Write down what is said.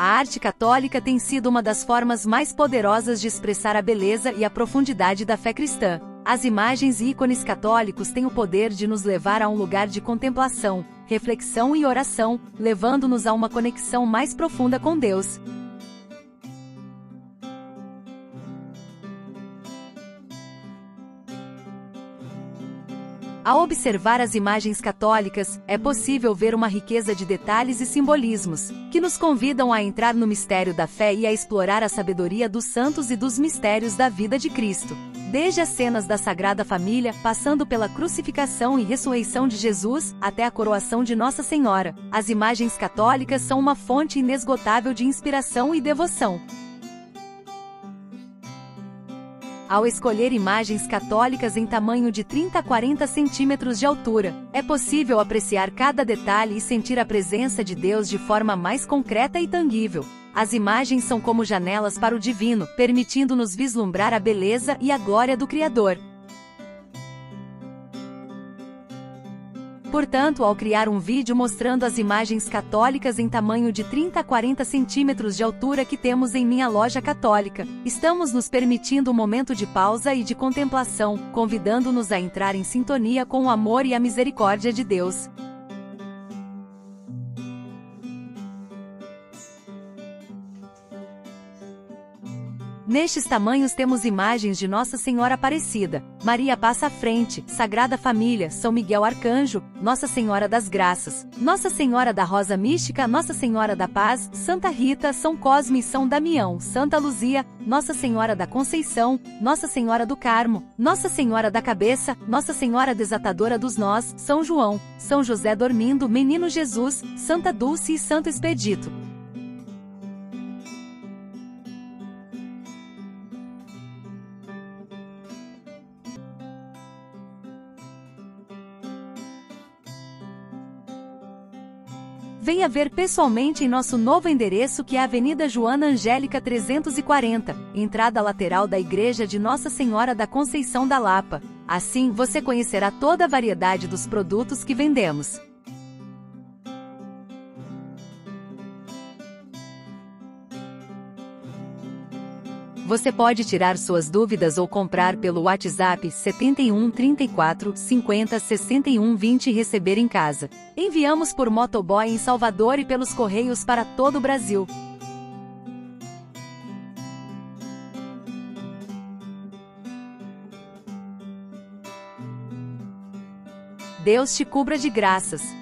A arte católica tem sido uma das formas mais poderosas de expressar a beleza e a profundidade da fé cristã. As imagens e ícones católicos têm o poder de nos levar a um lugar de contemplação, reflexão e oração, levando-nos a uma conexão mais profunda com Deus. Ao observar as imagens católicas, é possível ver uma riqueza de detalhes e simbolismos, que nos convidam a entrar no mistério da fé e a explorar a sabedoria dos santos e dos mistérios da vida de Cristo. Desde as cenas da Sagrada Família, passando pela crucificação e ressurreição de Jesus, até a coroação de Nossa Senhora, as imagens católicas são uma fonte inesgotável de inspiração e devoção. Ao escolher imagens católicas em tamanho de 30 a 40 centímetros de altura, é possível apreciar cada detalhe e sentir a presença de Deus de forma mais concreta e tangível. As imagens são como janelas para o divino, permitindo-nos vislumbrar a beleza e a glória do Criador. Portanto, ao criar um vídeo mostrando as imagens católicas em tamanho de 30 a 40 centímetros de altura que temos em minha loja católica, estamos nos permitindo um momento de pausa e de contemplação, convidando-nos a entrar em sintonia com o amor e a misericórdia de Deus. Nestes tamanhos temos imagens de Nossa Senhora Aparecida, Maria Passa à Frente, Sagrada Família, São Miguel Arcanjo, Nossa Senhora das Graças, Nossa Senhora da Rosa Mística, Nossa Senhora da Paz, Santa Rita, São Cosme e São Damião, Santa Luzia, Nossa Senhora da Conceição, Nossa Senhora do Carmo, Nossa Senhora da Cabeça, Nossa Senhora Desatadora dos Nós, São João, São José Dormindo, Menino Jesus, Santa Dulce e Santo Expedito. Venha ver pessoalmente em nosso novo endereço, que é a Avenida Joana Angélica 340, entrada lateral da Igreja de Nossa Senhora da Conceição da Lapa. Assim, você conhecerá toda a variedade dos produtos que vendemos. Você pode tirar suas dúvidas ou comprar pelo WhatsApp 71 34 50 61 20 e receber em casa. Enviamos por motoboy em Salvador e pelos Correios para todo o Brasil. Deus te cubra de graças.